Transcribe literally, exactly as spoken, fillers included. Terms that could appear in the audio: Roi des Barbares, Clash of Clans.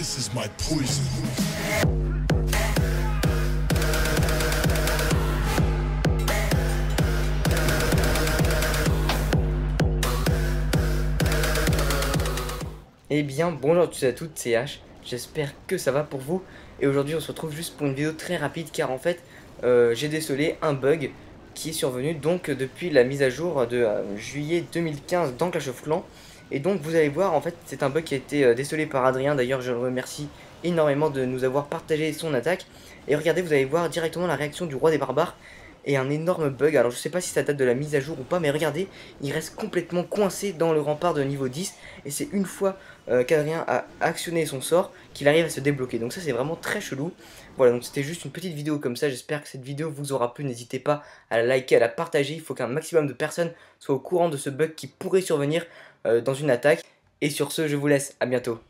This is my poison. Eh bien, bonjour à tous et à toutes, c'est H. J'espère que ça va pour vous. Et aujourd'hui, on se retrouve juste pour une vidéo très rapide car en fait, euh, j'ai décelé un bug qui est survenu donc depuis la mise à jour de euh, juillet deux mille quinze dans Clash of Clans. Et donc vous allez voir, en fait c'est un bug qui a été décelé par Adrien, d'ailleurs je le remercie énormément de nous avoir partagé son attaque. Et regardez, vous allez voir directement la réaction du roi des barbares, et un énorme bug. Alors je sais pas si ça date de la mise à jour ou pas, mais regardez, il reste complètement coincé dans le rempart de niveau dix, et c'est une fois euh, qu'Adrien a actionné son sort qu'il arrive à se débloquer. Donc ça c'est vraiment très chelou. Voilà, donc c'était juste une petite vidéo comme ça, j'espère que cette vidéo vous aura plu, n'hésitez pas à la liker, à la partager, il faut qu'un maximum de personnes soient au courant de ce bug qui pourrait survenir euh, dans une attaque. Et sur ce, je vous laisse, à bientôt.